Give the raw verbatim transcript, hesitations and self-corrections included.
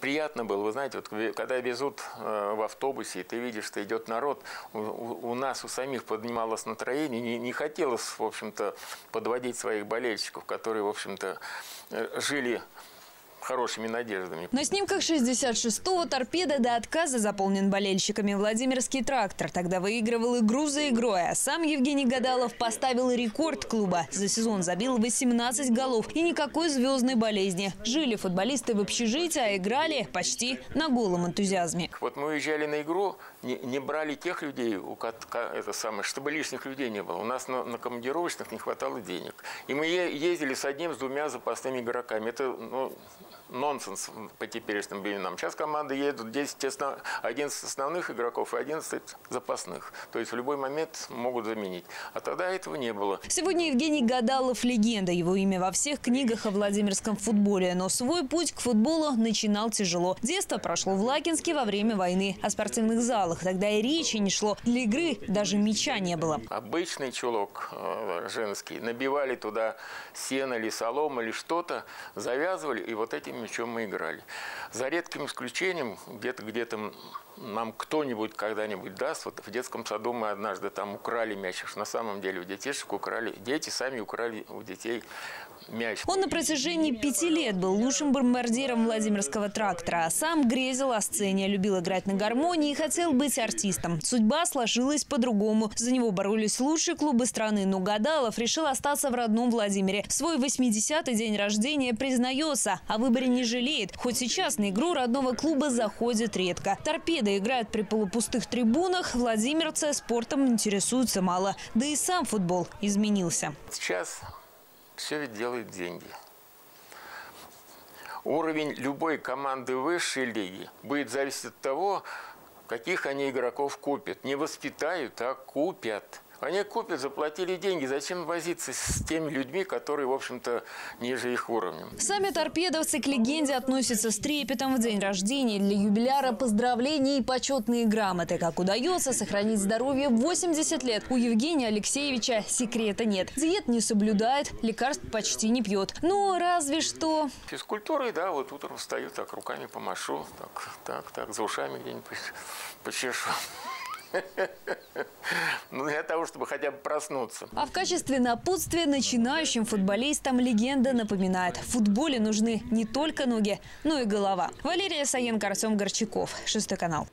Приятно было, вы знаете, вот когда везут в автобусе, и ты видишь, что идет народ, у, у нас у самих поднималось настроение, не, не хотелось, в общем-то, подводить своих болельщиков, которые, в общем-то, жили хорошими надеждами. На снимках шестьдесят шестого торпеда до отказа заполнен болельщиками. Владимирский трактор тогда выигрывал игру за игрой, а сам Евгений Гадалов поставил рекорд клуба. За сезон забил восемнадцать голов и никакой звездной болезни. Жили футболисты в общежитии, а играли почти на голом энтузиазме. Вот мы уезжали на игру, не, не брали тех людей, у катка, это самое, чтобы лишних людей не было. У нас на, на командировочных не хватало денег. И мы ездили с одним, с двумя запасными игроками. Это, ну, нонсенс по теперешним временам. Сейчас команды едут десять, одиннадцать основных игроков и одиннадцать запасных. То есть в любой момент могут заменить. А тогда этого не было. Сегодня Евгений Гадалов – легенда. Его имя во всех книгах о владимирском футболе. Но свой путь к футболу начинал тяжело. Детство прошло в Лакинске во время войны. О спортивных залах тогда и речи не шло. Для игры даже мяча не было. Обычный чулок женский. Набивали туда сено или солому или что-то. Завязывали и вот этим мячом мы играли. За редким исключением, где-то где-то нам кто-нибудь когда-нибудь даст. Вот в детском саду мы однажды там украли мяч. На самом деле у детишек украли. Дети сами украли у детей мяч. Он на протяжении пяти лет был лучшим бомбардиром Владимирского трактора. А сам грезил о сцене, любил играть на гармонии и хотел быть артистом. Судьба сложилась по-другому. За него боролись лучшие клубы страны. Но Гадалов решил остаться в родном Владимире. В свой восьмидесятый день рождения признается, о выборе не жалеет. Хоть сейчас на игру родного клуба заходит редко. Торпеда играют при полупустых трибунах, владимирцы спортом интересуются мало. Да и сам футбол изменился. Сейчас все ведь делают деньги. Уровень любой команды высшей лиги будет зависеть от того, каких они игроков купят. Не воспитают, а купят. Они купят, заплатили деньги. Зачем возиться с теми людьми, которые, в общем-то, ниже их уровнем? Сами торпедовцы к легенде относятся с трепетом. В день рождения для юбиляра поздравления и почетные грамоты. Как удается сохранить здоровье в восемьдесят лет. У Евгения Алексеевича секрета нет. Диет не соблюдает, лекарств почти не пьет. Ну, разве что... Физкультурой, да, вот утром встаю, так руками помашу, так, так, так, за ушами где-нибудь почешу. Ну, для того, чтобы хотя бы проснуться. А в качестве напутствия начинающим футболистам легенда напоминает: в футболе нужны не только ноги, но и голова. Валерия Саенко, Артем Горчаков, шестой канал.